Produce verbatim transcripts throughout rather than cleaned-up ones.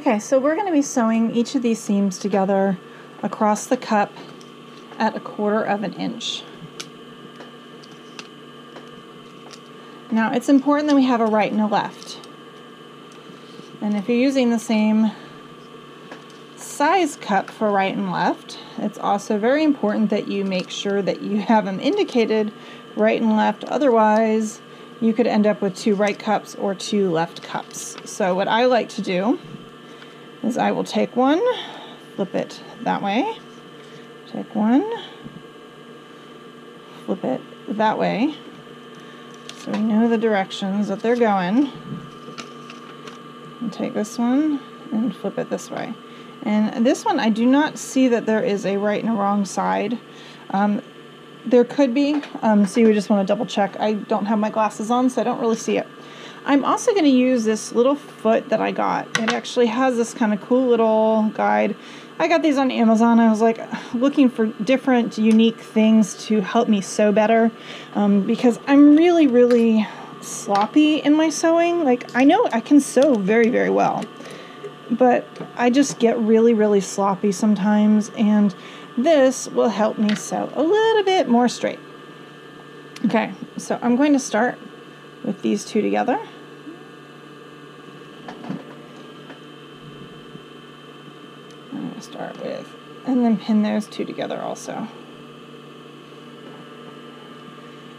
Okay, so we're going to be sewing each of these seams together across the cup at a quarter of an inch. Now it's important that we have a right and a left. And if you're using the same size cup for right and left, it's also very important that you make sure that you have them indicated right and left, otherwise you could end up with two right cups or two left cups. So what I like to do is I will take one, flip it that way, take one, flip it that way, so we know the directions that they're going, and take this one and flip it this way. And this one, I do not see that there is a right and a wrong side. Um, there could be, um, so you would just want to double check. I don't have my glasses on, so I don't really see it. I'm also going to use this little foot that I got. It actually has this kind of cool little guide. I got these on Amazon. I was like looking for different unique things to help me sew better um, because I'm really, really sloppy in my sewing. Like, I know I can sew very, very well, but I just get really, really sloppy sometimes, and this will help me sew a little bit more straight. Okay, so I'm going to start with these two together. I'm going to start with, and then pin those two together also.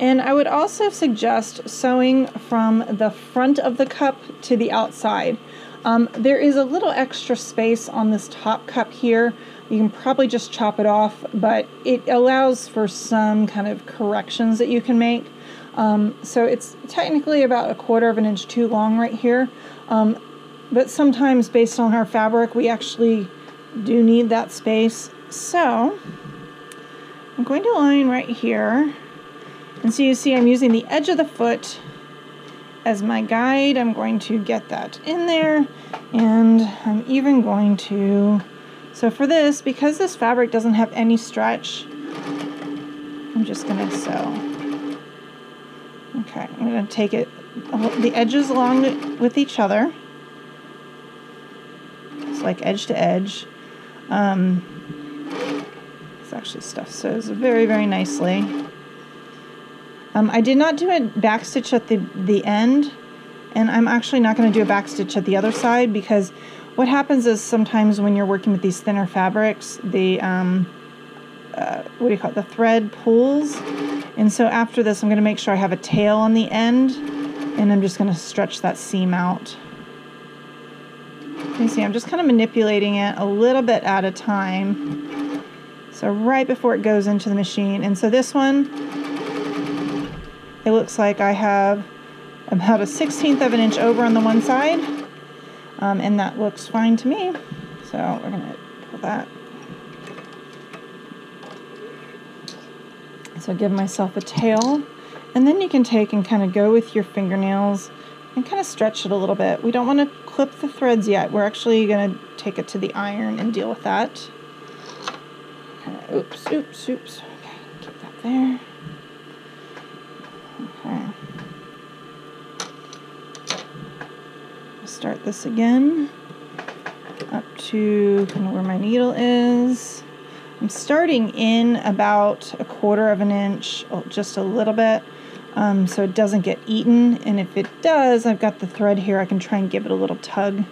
And I would also suggest sewing from the front of the cup to the outside. Um, there is a little extra space on this top cup here. You can probably just chop it off, but it allows for some kind of corrections that you can make. Um, so it's technically about a quarter of an inch too long right here. Um, but sometimes based on our fabric, we actually do need that space. So I'm going to line right here. And so you see I'm using the edge of the foot as my guide. I'm going to get that in there, and I'm even going to, so for this, because this fabric doesn't have any stretch, I'm just gonna sew. Okay, I'm gonna take it, the edges along with each other. It's like edge to edge. Um, this actually stuff sews very, very nicely. Um, I did not do a back stitch at the, the end, and I'm actually not going to do a back stitch at the other side, because what happens is sometimes when you're working with these thinner fabrics, the, um, uh, what do you call it, the thread pulls. And so after this, I'm going to make sure I have a tail on the end, and I'm just going to stretch that seam out. You see, I'm just kind of manipulating it a little bit at a time. So right before it goes into the machine. And so this one, it looks like I have about a sixteenth of an inch over on the one side, um, and that looks fine to me. So we're gonna pull that. So give myself a tail, and then you can take and kind of go with your fingernails and kind of stretch it a little bit. We don't want to clip the threads yet. We're actually gonna take it to the iron and deal with that. Uh, oops, oops, oops. Okay, keep that there. Okay. Start this again up to kind of where my needle is. I'm starting in about a quarter of an inch, oh, just a little bit, um, so it doesn't get eaten. And if it does, I've got the thread here. I can try and give it a little tug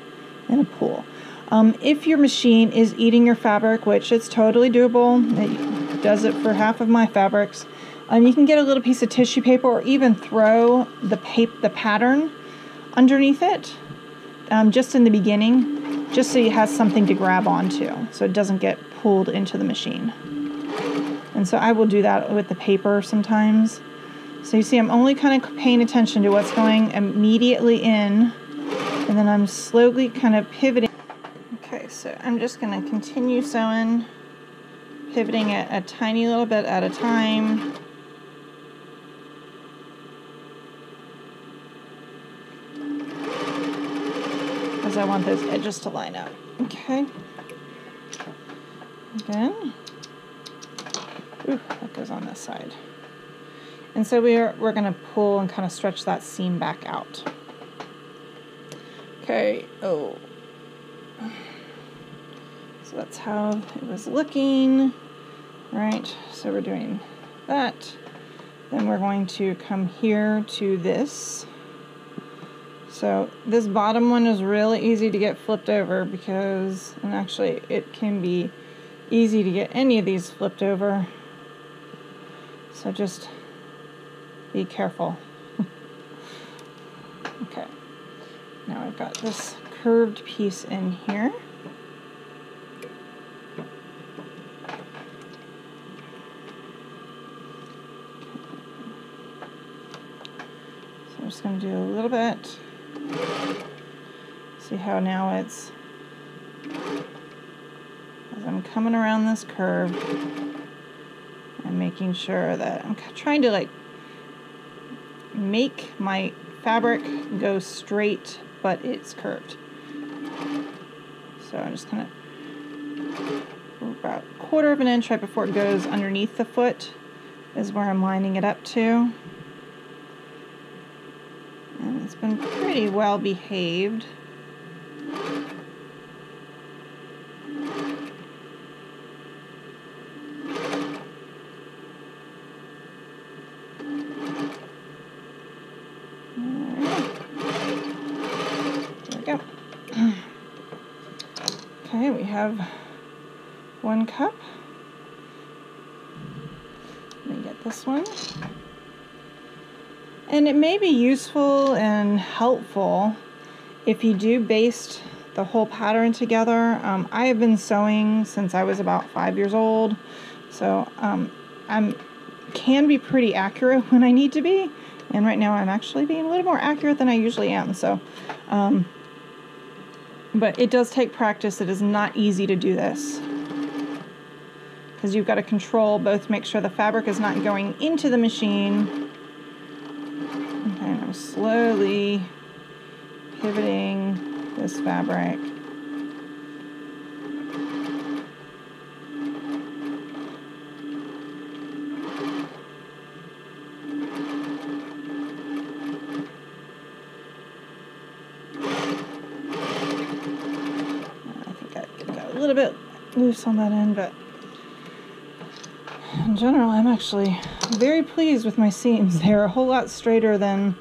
and a pull. Um, if your machine is eating your fabric, which it's totally doable, it does it for half of my fabrics. Um, you can get a little piece of tissue paper, or even throw the paper, the pattern underneath it, um, just in the beginning, just so it has something to grab onto, so it doesn't get pulled into the machine. And so I will do that with the paper sometimes. So you see, I'm only kind of paying attention to what's going immediately in, and then I'm slowly kind of pivoting. Okay, so I'm just going to continue sewing, pivoting it a tiny little bit at a time. I want those edges to line up. Okay. Again. Ooh, that goes on this side. And so we're, we're going to pull and kind of stretch that seam back out. Okay. Oh. So that's how it was looking. Right, so we're doing that. Then we're going to come here to this. So this bottom one is really easy to get flipped over because, and actually it can be easy to get any of these flipped over. So just be careful. Okay, now I've got this curved piece in here. So I'm just going to do a little bit. See how now it's, as I'm coming around this curve, I'm making sure that I'm trying to like make my fabric go straight, but it's curved. So I'm just gonna about a quarter of an inch right before it goes underneath the foot is where I'm lining it up to. And it's been pretty well behaved. Have one cup. Let me get this one. And it may be useful and helpful if you do baste the whole pattern together. Um, I have been sewing since I was about five years old, so um, I can be pretty accurate when I need to be. And right now I'm actually being a little more accurate than I usually am. So. Um, But it does take practice. It is not easy to do this because you've got to control both, make sure the fabric is not going into the machine. Okay, and I'm slowly pivoting this fabric. Bit loose on that end, but in general I'm actually very pleased with my seams. They're a whole lot straighter than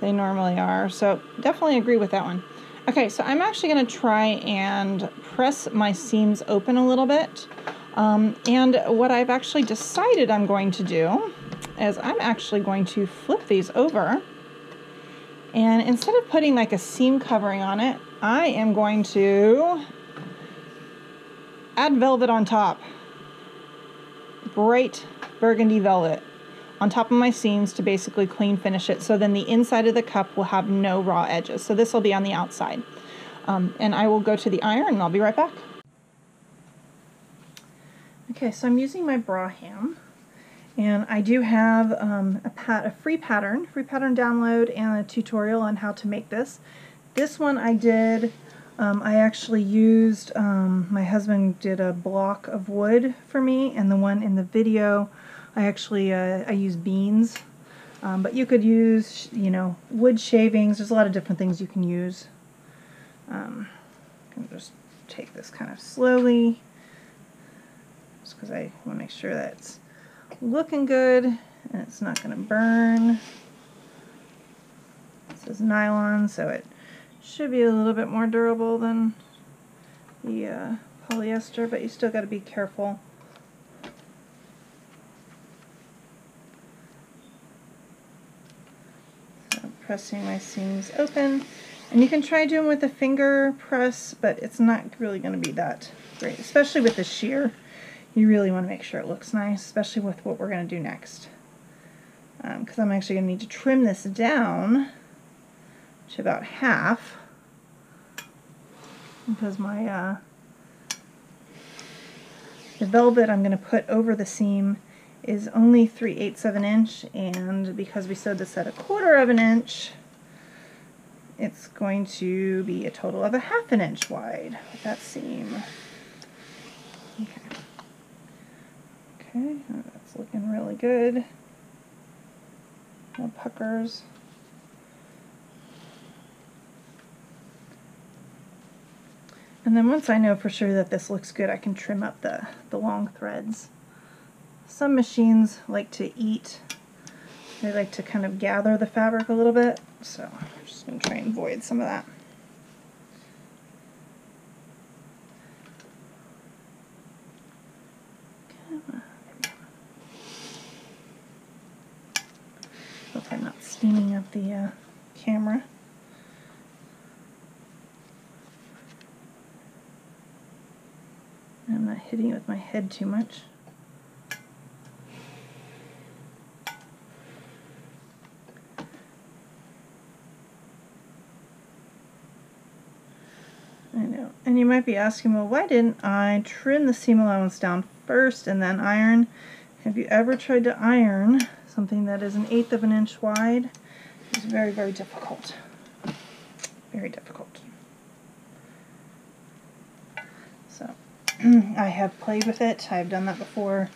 they normally are, so definitely agree with that one. Okay, so I'm actually going to try and press my seams open a little bit, um, and what I've actually decided I'm going to do is I'm actually going to flip these over, and instead of putting like a seam covering on it, I am going to add velvet on top, bright burgundy velvet on top of my seams to basically clean finish it, so then the inside of the cup will have no raw edges. So this will be on the outside. Um, and I will go to the iron and I'll be right back. Okay, so I'm using my bra hem, and I do have um, a, pat a free pattern, free pattern download and a tutorial on how to make this. This one I did Um, I actually used, um, my husband did a block of wood for me, and the one in the video, I actually, uh, I used beans, um, but you could use, you know, wood shavings. There's a lot of different things you can use. Um, I'm gonna just take this kind of slowly, just because I want to make sure that it's looking good, and it's not going to burn. This is nylon, so it should be a little bit more durable than the uh, polyester, but you still got to be careful. So I'm pressing my seams open, and you can try doing with a finger press, but it's not really going to be that great, especially with the sheer. You really want to make sure it looks nice, especially with what we're going to do next, because um, I'm actually going to need to trim this down to about half, because my uh, the velvet I'm going to put over the seam is only three eighths of an inch, and because we sewed this at a quarter of an inch, it's going to be a total of a half an inch wide with that seam. Okay, okay, that's looking really good. No puckers. And then once I know for sure that this looks good, I can trim up the, the long threads. Some machines like to eat, they like to kind of gather the fabric a little bit, so I'm just going to try and avoid some of that. Hope I'm not steaming up the uh, camera. I'm not hitting it with my head too much. I know. And you might be asking, well, why didn't I trim the seam allowance down first and then iron? Have you ever tried to iron something that is an eighth of an inch wide? It's very, very difficult. Very difficult. So, I have played with it. I've done that before.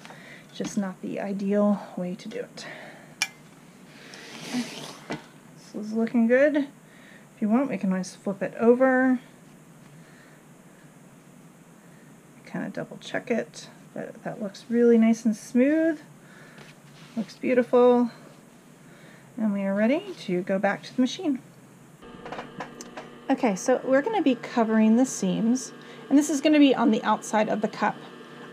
Just not the ideal way to do it. Okay. This is looking good. If you want, we can always flip it over. Kind of double check it, but that looks really nice and smooth. Looks beautiful. And we are ready to go back to the machine. Okay, so we're going to be covering the seams, and this is going to be on the outside of the cup.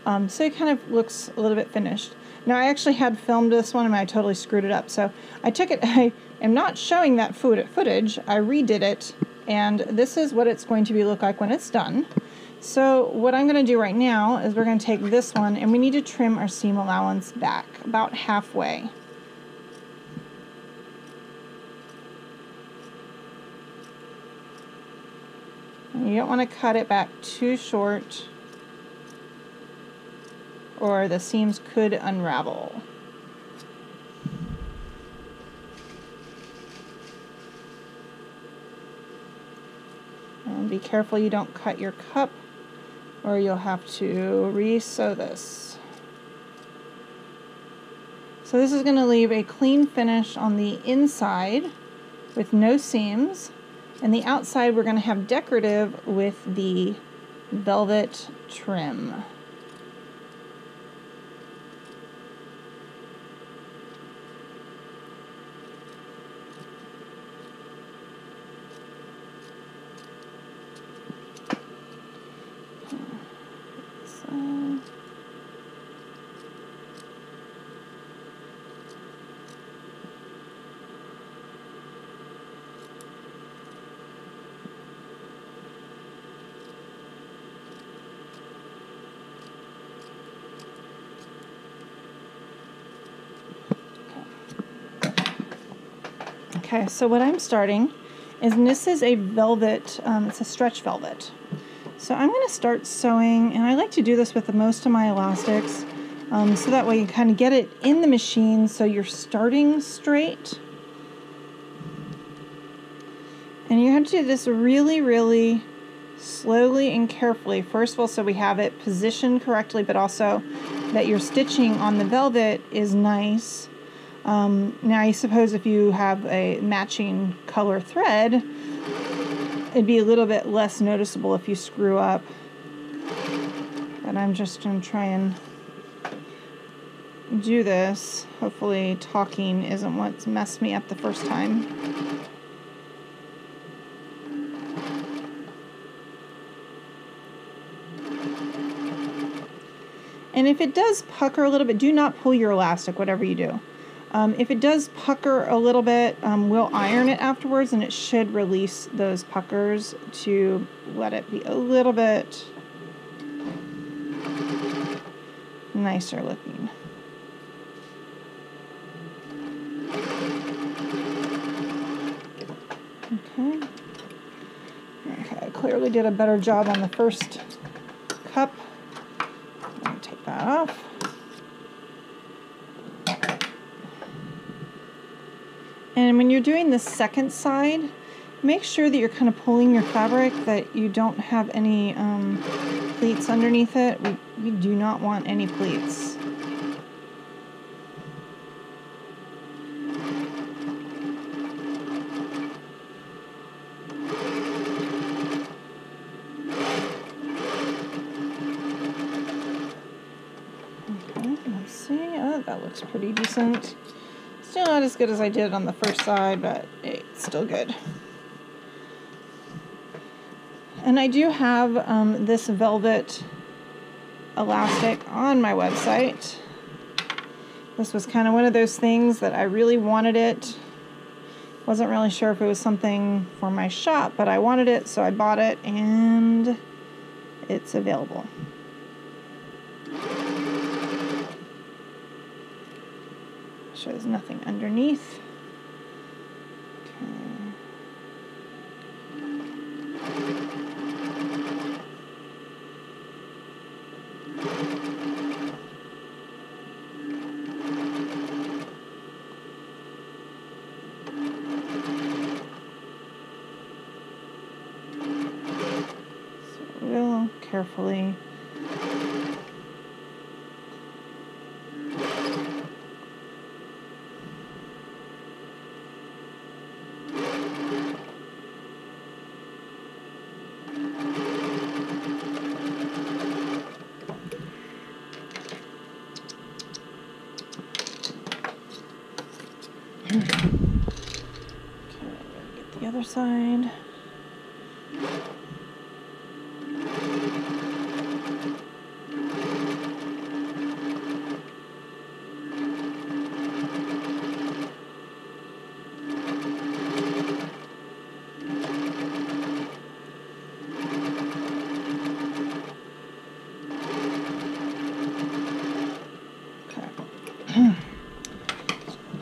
Um, so it kind of looks a little bit finished. Now I actually had filmed this one and I totally screwed it up, so I took it, I am not showing that footage, I redid it, and this is what it's going to be look like when it's done. So what I'm going to do right now is we're going to take this one and we need to trim our seam allowance back about halfway. And you don't want to cut it back too short or the seams could unravel. And be careful you don't cut your cup, or you'll have to re-sew this. So this is going to leave a clean finish on the inside with no seams, and the outside we're going to have decorative with the velvet trim. Okay, so what I'm starting is, and this is a velvet, um, it's a stretch velvet. So I'm going to start sewing, and I like to do this with the most of my elastics, um, so that way you kind of get it in the machine so you're starting straight. And you have to do this really, really slowly and carefully, first of all, so we have it positioned correctly, but also that your stitching on the velvet is nice. Um, now I suppose if you have a matching color thread, it'd be a little bit less noticeable if you screw up, but I'm just going to try and do this. Hopefully talking isn't what's messed me up the first time. And if it does pucker a little bit, do not pull your elastic, whatever you do. Um, if it does pucker a little bit, um, we'll iron it afterwards, and it should release those puckers to let it be a little bit nicer looking. Okay. Okay, I clearly did a better job on the first cup. I'm gonna take that off. And when you're doing the second side, make sure that you're kind of pulling your fabric, that you don't have any um, pleats underneath it. We, we do not want any pleats. looks pretty decent. Still not as good as I did on the first side, but it's still good. And I do have um, this velvet elastic on my website. This was kind of one of those things that I really wanted it. Wasn't really sure if it was something for my shop, but I wanted it, so I bought it, and it's available. Shows nothing underneath. Okay. Carefully. Okay, get the other side.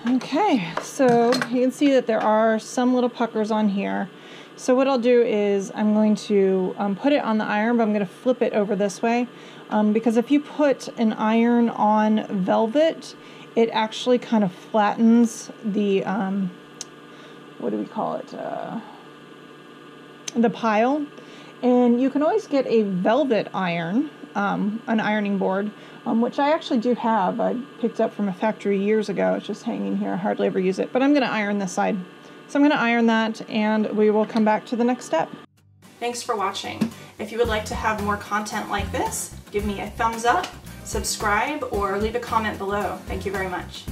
Okay, so you can see that there are some little puckers on here. So what I'll do is I'm going to um, put it on the iron, but I'm going to flip it over this way. Um, because if you put an iron on velvet, it actually kind of flattens the, um, what do we call it, uh, the pile. And you can always get a velvet iron, um, an ironing board. Um, which I actually do have. I picked up from a factory years ago. It's just hanging here. I hardly ever use it, but I'm going to iron this side. So I'm going to iron that, and we will come back to the next step. Thanks for watching. If you would like to have more content like this, give me a thumbs up, subscribe, or leave a comment below. Thank you very much.